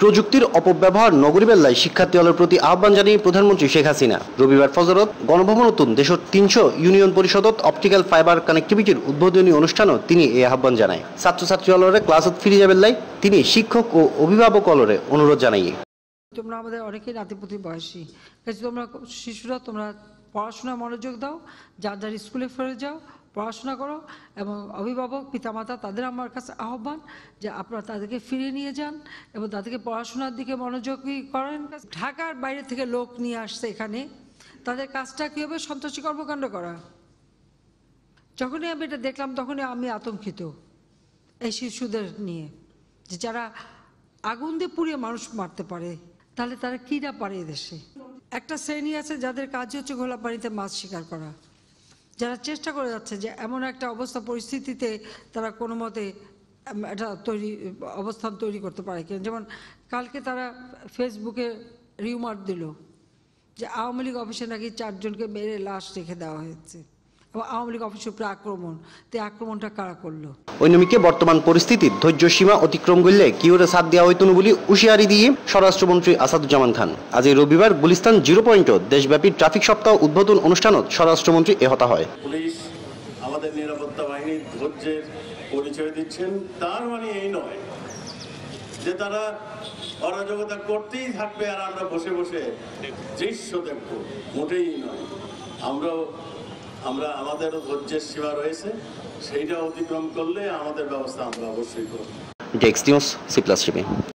প্রযুক্তির অপব্যবহার নগরী বেল্লায় শিক্ষার্থী দলের প্রতি আহ্বান জানিয়ে প্রধানমন্ত্রী শেখ হাসিনা রবিবার ফজরত গণভবন নতুন দেশের ৩০০ ইউনিয়ন পরিষদত অপটিক্যাল ফাইবার কানেক্টিভিটির উদ্বোধনী অনুষ্ঠানেও তিনি এই আহ্বান জানায়। ছাত্রছাত্রী অলরে ক্লাসত ফিরে যাবেল্লাই তিনি শিক্ষক ও অভিভাবক অলরে অনুরোধ জানাইয়ে, তোমরা আমাদের অনেকেই নাতিপুতি বয়সী, তোমরা শিশুরা তোমরা পড়াশোনায় মনোযোগ দাও, যার যার স্কুলে ফিরে যাও, পড়াশোনা করো। এবং অভিভাবক পিতামাতা তাদের আমার কাছে আহ্বান যে আপনারা তাদেরকে ফিরিয়ে নিয়ে যান এবং তাদেরকে পড়াশোনার দিকে মনোযোগী করেন। ঢাকার বাইরে থেকে লোক নিয়ে আসছে এখানে, তাদের কাজটা কী হবে? সন্ত্রাসী কর্মকাণ্ড করা। যখনই আমি এটা দেখলাম তখনই আমি আতঙ্কিত এই শিশুদের নিয়ে, যে যারা আগুন দিয়ে পুড়িয়ে মানুষ মারতে পারে, তাহলে তারা কী না পারে। এদেশে একটা শ্রেণী আছে যাদের কাজই হচ্ছে ঘোলা পানিতে মাছ শিকার করা, যারা চেষ্টা করে যাচ্ছে যে এমন একটা অবস্থা পরিস্থিতিতে তারা কোনো মতে একটা অবস্থান তৈরি করতে পারে কিনা। যেমন কালকে তারা ফেসবুকে রিউমার দিল যে আওয়ামী লীগ অফিসে নাকি 4 জনকে মেরে লাশ রেখে দেওয়া হয়েছে এবং আওয়ামী লীগ অফিসের উপরে আক্রমণ। তো আক্রমণটা কারা করলো? ঐনমিকে বর্তমান পরিস্থিতির ধৈর্য সীমা অতিক্রম করলে কিওরে সাথ দেওয়া হইত না বলে হুঁশিয়ারি দিয়ে স্বরাষ্ট্রমন্ত্রী আসাদুজ্জামান খান আজ রবিবার গুলিস্তান 0 পয়েন্টে দেশব্যাপী ট্রাফিক সপ্তাহ উদ্বোধন অনুষ্ঠানত স্বরাষ্ট্রমন্ত্রী এহতা হয়। পুলিশ আমাদের নিরাপত্তা বাহিনীর ধৈর্যের পরিচয় দিচ্ছেন, তার মানে এই নয় যে তারা অরাজকতা করতেই থাকবে আর আমরা বসে বসে দৃশ্য দেখব, মোটেই নয়। আমরা আমাদের ধৈর্যের সীমা রয়েছে, সেইটা অতিক্রম করলে আমাদের ব্যবস্থা আমরা অবশ্যই করব।